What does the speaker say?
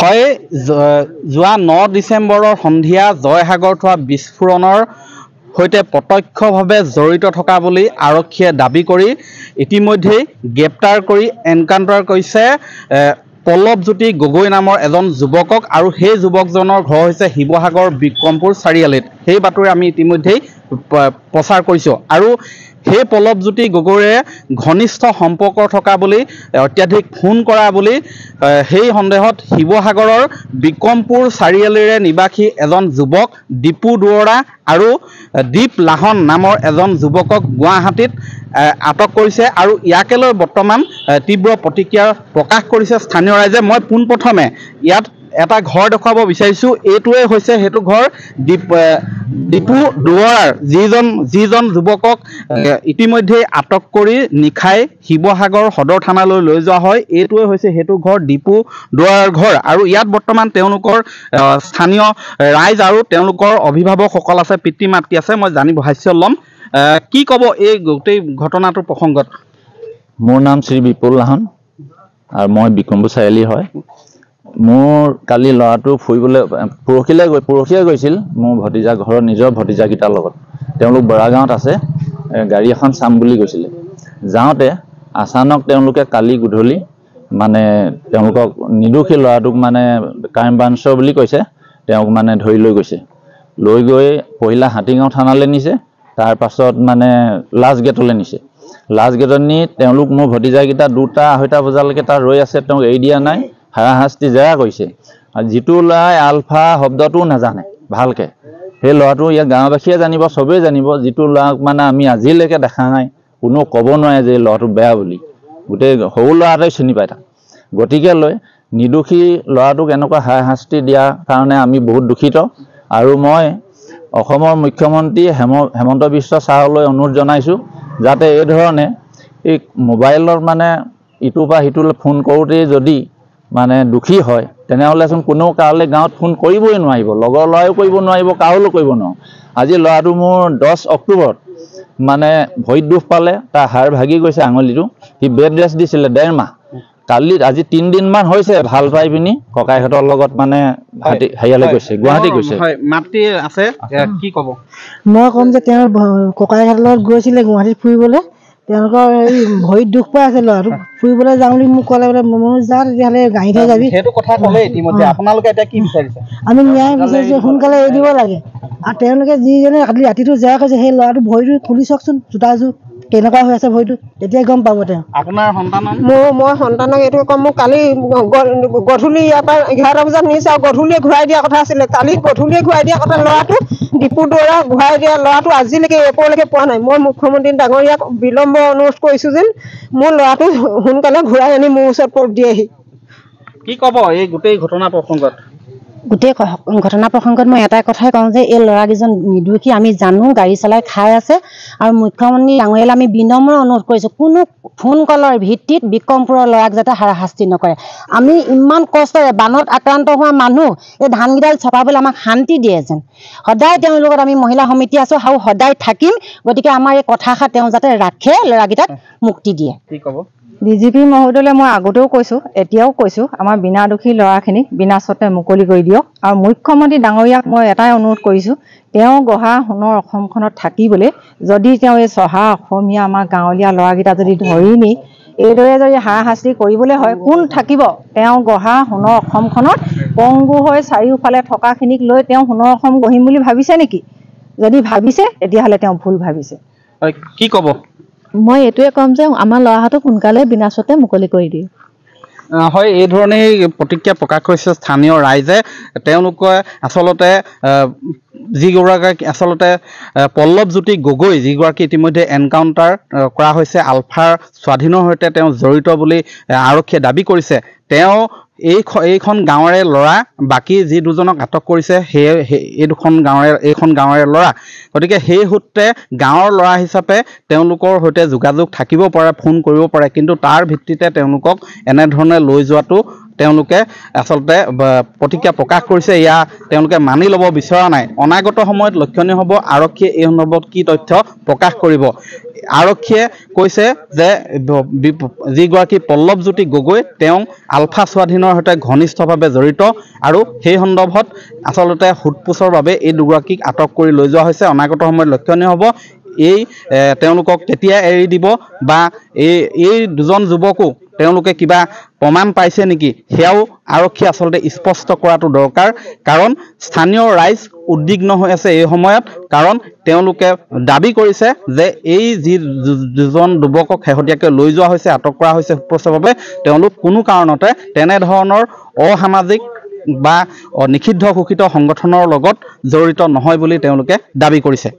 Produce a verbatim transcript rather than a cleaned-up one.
হয় যোৱা ন ডিচেম্বৰৰ সন্ধিয়া জয়সাগৰত হোৱা বিস্ফোৰণৰ সৈতে প্ৰত্যক্ষভাৱে জড়িত থকা বুলি আৰক্ষীয়ে দাবী কৰি ইতিমধ্যেই গ্ৰেপ্তাৰ কৰি এনকাউণ্টাৰ কৰিছে পল্লৱ জ্যোতি গগৈ নামৰ এজন যুৱকক। আৰু সেই যুৱকজনৰ ঘৰ হৈছে শিৱসাগৰ বিক্ৰমপুৰ চাৰিআলিত। সেই বাতৰি আমি ইতিমধ্যেই প্ৰচাৰ কৰিছোঁ। আৰু সেই পল্লৱ জ্যোতি গগৈৰে ঘনিষ্ঠ সম্পৰ্ক থকা বুলি, অত্যাধিক ফোন কৰা বুলি সেই সন্দেহত শিৱসাগৰৰ বিক্ৰমপুৰ চাৰিআলিৰে নিবাসী এজন যুৱক ডিপু দুৱৰা আৰু দ্বীপ লাহন নামৰ এজন যুৱকক গুৱাহাটীত আটক কৰিছে। আৰু ইয়াকে লৈ বৰ্তমান তীব্ৰ প্ৰতিক্ৰিয়া প্ৰকাশ কৰিছে স্থানীয় ৰাইজে। মই পোনপ্ৰথমে ইয়াত এটা ঘৰ দেখুৱাব বিচাৰিছোঁ। এইটোৱে হৈছে সেইটো ঘৰ দীপ ডিপু দুৱৰাৰ, যিজন যিজন যুৱকক ইতিমধ্যে আটক কৰি নিশাই শিৱসাগৰ সদৰ থানালৈ লৈ যোৱা হয়। এইটোৱে হৈছে সেইটো ঘৰ, ডিপু দুৱৰাৰ ঘৰ। আৰু ইয়াত বৰ্তমান তেওঁলোকৰ স্থানীয় ৰাইজ আৰু তেওঁলোকৰ অভিভাৱকসকল আছে, পিতৃ মাতৃ আছে। মই জানিব ভাষ্য ল'ম, কি ক'ব এই গোটেই ঘটনাটোৰ প্ৰসংগত? মোৰ নাম শ্ৰী বিপুল লাহন আৰু মই বিক্ৰমপুৰ চাৰিআলি হয়। মোৰ কালি ল'ৰাটো ফুৰিবলৈ পৰহিলৈ গৈ পৰহিয়ে গৈছিল মোৰ ভতিজা ঘৰৰ নিজৰ ভতিজাকেইটাৰ লগত। তেওঁলোক বৰাগাঁৱত আছে, গাড়ী এখন চাম বুলি গৈছিলে। যাওঁতে আচানক তেওঁলোকে কালি গধূলি মানে তেওঁলোকক নিৰ্দোষী ল'ৰাটোক মানে ক্ৰাইম ব্ৰাঞ্চৰ বুলি কৈছে, তেওঁক মানে ধৰি লৈ গৈছে। লৈ গৈ পহিলা হাতীগাঁও থানালৈ নিছে, তাৰপাছত মানে লাষ্ট গেটলৈ নিছে। লাষ্ট গেটত নি তেওঁলোক মোৰ ভতিজাকেইটা দুটা আঢ়ৈটা বজালৈকে তাত ৰৈ আছে, তেওঁক এৰি দিয়া নাই, হাৰাশাস্তি জেৰা কৰিছে। আৰু যিটো ল'ৰাই আলফা শব্দটোও নাজানে ভালকৈ, সেই ল'ৰাটো ইয়াৰ গাঁওবাসীয়ে জানিব, চবেই জানিব। যিটো ল'ৰাক মানে আমি আজিলৈকে দেখা নাই, কোনো ক'ব নোৱাৰে যে এই ল'ৰাটো বেয়া বুলি, গোটেই সৰু ল'ৰাটোৱে চিনি পায় তাক। গতিকে লৈ নিৰ্দোষী ল'ৰাটোক এনেকুৱা হাৰাশাস্তি দিয়াৰ কাৰণে আমি বহুত দুখিত। আৰু মই অসমৰ মুখ্যমন্ত্ৰী হেম হেমন্ত বিশ্ব ছাৰলৈ অনুৰোধ জনাইছোঁ, যাতে এই ধৰণে এই মোবাইলত মানে ইটোৰ পৰা সিটোলৈ ফোন কৰোঁতেই যদি মানে দুখী হয়, তেনেহ'লেচোন কোনো কাৰলৈ গাঁৱত ফোন কৰিবই নোৱাৰিব, লগৰ ল'ৰায়ো কৰিব নোৱাৰিব, কাৰোলৈ কৰিব নোৱাৰোঁ। আজি ল'ৰাটো মোৰ দহ অক্টোবৰত মানে ভৰিত দুখ পালে, তাৰ হাড় ভাগি গৈছে আঙুলিটো, সি বেড ৰেষ্ট দিছিলে ডেৰমাহ। কালি আজি তিনিদিনমান হৈছে ভাল পাই পিনি ককাইহঁতৰ লগত মানে হেৰিয়ালৈ গৈছে, গুৱাহাটী গৈছে। মাতৃ আছে, কি ক'ব? মই ক'ম যে তেওঁৰ ককাইহঁতৰ লগত গৈছিলে গুৱাহাটীত ফুৰিবলৈ, তেওঁলোকৰ এই ভৰিত দুখ পাই আছে ল'ৰাটো, ফুৰিবলৈ যাওঁ বুলি মোক ক'লে, বোলে মনো যা তেতিয়াহ'লে গাড়ীতহে যাবি। সেইটো কথা ক'লে ইতিমধ্যে আপোনালোকে এতিয়া কি বিচাৰিছে? আমি ন্যায় বিচাৰিছোঁ, সোনকালে এৰি দিব লাগে। আৰু তেওঁলোকে যিজনে কালি ৰাতিটো জেৰা কৰিছে, সেই ল'ৰাটো ভৰিটো খুলি চাওকচোন, জোতাযোৰ কেনেকুৱা হৈ আছে ভৰিটো, তেতিয়াই গম পাব তেওঁ। আপোনাৰ সন্তান? মোৰ মই সন্তানক এইটো কম, মোক কালি গধূলি ইয়াৰ পৰা এঘাৰটা বজাত নিছে আৰু গধূলিয়ে ঘূৰাই দিয়া কথা আছিলে। কালি গধূলিয়ে ঘূৰাই দিয়া কথা ল'ৰাটো, ডিপু দুৱৰা ঘূৰাই দিয়া ল'ৰাটো আজিলৈকে এপৰলৈকে পোৱা নাই। মই মুখ্যমন্ত্ৰী ডাঙৰীয়াক বিলম্ব অনুৰোধ কৰিছোঁ যেন মোৰ ল'ৰাটো সোনকালে ঘূৰাই আনি মোৰ ওচৰত দিয়েহি। কি ক'ব এই গোটেই ঘটনা প্ৰসংগত? গোটেই ঘটনা প্ৰসংগত মই এটা কথাই কওঁ যে এই ল'ৰাকেইজন নিৰ্দোষী, আমি জানো গাড়ী চলাই খাই আছে। আৰু মুখ্যমন্ত্ৰী ডাঙৰীয়ালৈ আমি বিনম্ৰ অনুৰোধ কৰিছোঁ, কোনো ফোন কলৰ ভিত্তিত বিক্ৰমপুৰৰ ল'ৰাক যাতে হাৰাশাস্তি নকৰে। আমি ইমান কষ্টৰে বানত আক্ৰান্ত হোৱা মানুহ, এই ধানকেইডাল চপাবলৈ আমাক শান্তি দিয়ে যেন। সদায় তেওঁৰ লগত আমি মহিলা সমিতি আছোঁ আৰু সদায় থাকিম। গতিকে আমাৰ এই কথাষাৰ তেওঁ যাতে ৰাখে, ল'ৰাকেইটাক মুক্তি দিয়ে। কি ক'ব? ডিজিপি মহোদয়লৈ মই আগতেও কৈছোঁ, এতিয়াও কৈছোঁ, আমাৰ বিনা দোষী ল'ৰাখিনিক বিনা চৰ্তে মুকলি কৰি দিয়ক। আৰু মুখ্যমন্ত্ৰী ডাঙৰীয়াক মই এটাই অনুৰোধ কৰিছোঁ, তেওঁ গঢ়া সোণৰ অসমখনত থাকিবলৈ যদি তেওঁ এই চহা অসমীয়া আমাৰ গাঁৱলীয়া ল'ৰাকেইটা যদি ধৰি নি এইদৰে যদি হাৰাশাস্তি কৰিবলৈ হয়, কোন থাকিব? তেওঁ গঢ়া সোণৰ অসমখনত পংগু হৈ চাৰিওফালে থকাখিনিক লৈ তেওঁ সোণৰ অসম গঢ়িম বুলি ভাবিছে নেকি? যদি ভাবিছে, তেতিয়াহ'লে তেওঁ ভুল ভাবিছে। কি ক'ব? মই এইটোৱে ক'ম যে আমাৰ ল'ৰাহঁতক সোনকালে বিনা চৰ্তে মুকলি কৰি দিয়ে। হয়, এই ধৰণেই প্ৰতিক্ৰিয়া প্ৰকাশ কৰিছে স্থানীয় ৰাইজে। তেওঁলোকে আচলতে যিগৰাকী আচলতে পল্লৱ জ্যোতি গগৈ, যিগৰাকী ইতিমধ্যে এনকাউণ্টাৰ কৰা হৈছে, আলফাৰ স্বাধীনৰ সৈতে তেওঁ জড়িত বুলি আৰক্ষীয়ে দাবী কৰিছে। তেওঁ এই এইখন গাঁৱৰে ল'ৰা, বাকী যি দুজনক আটক কৰিছে সেই এই দুখন গাঁৱৰে এইখন গাঁৱৰে ল'ৰা। গতিকে সেই সূত্ৰে গাঁৱৰ ল'ৰা হিচাপে তেওঁলোকৰ সৈতে যোগাযোগ থাকিব পাৰে, ফোন কৰিব পাৰে, কিন্তু তাৰ ভিত্তিতে তেওঁলোকক এনেধৰণে লৈ যোৱাটো তেওঁলোকে আসলতে প্ৰতিক্ৰিয়া প্ৰকাশ কৰিছে। ইয়া তেওঁলোকে মানি ল'ব বিচৰা নাই। অনাগত সময়ত লক্ষণীয় হ'ব আৰক্ষীয়ে এই সন্দৰ্ভত কি তথ্য প্ৰকাশ কৰিব। আৰক্ষীয়ে কৈছে যে যিগৰাকী পল্লৱ জ্যোতি গগৈ তেওঁ আলফা স্বাধীনৰ সৈতে ঘনিষ্ঠভাৱে জড়িত আৰু সেই সন্দৰ্ভত আচলতে সোধপোছৰ বাবে এই দুগৰাকীক আটক কৰি লৈ যোৱা হৈছে। অনাগত সময়ত লক্ষণীয় হ'ব এই তেওঁলোকক কেতিয়া এৰি দিব বা এই এই দুজন যুৱকো তেওঁলোকে কিবা প্ৰমাণ পাইছে নেকি সেয়াও আৰক্ষীয়ে আচলতে স্পষ্ট কৰাটো দৰকাৰ। কাৰণ স্থানীয় ৰাইজ উদ্বিগ্ন হৈ আছে এই সময়ত। কাৰণ তেওঁলোকে দাবী কৰিছে যে এই যি দুজন যুৱকক শেহতীয়াকৈ লৈ যোৱা হৈছে, আটক কৰা হৈছে সুপ্ৰস্তাৱভাৱে, তেওঁলোক কোনো কাৰণতে তেনেধৰণৰ অসামাজিক বা নিষিদ্ধ ঘোষিত সংগঠনৰ লগত জড়িত নহয় বুলি তেওঁলোকে দাবী কৰিছে।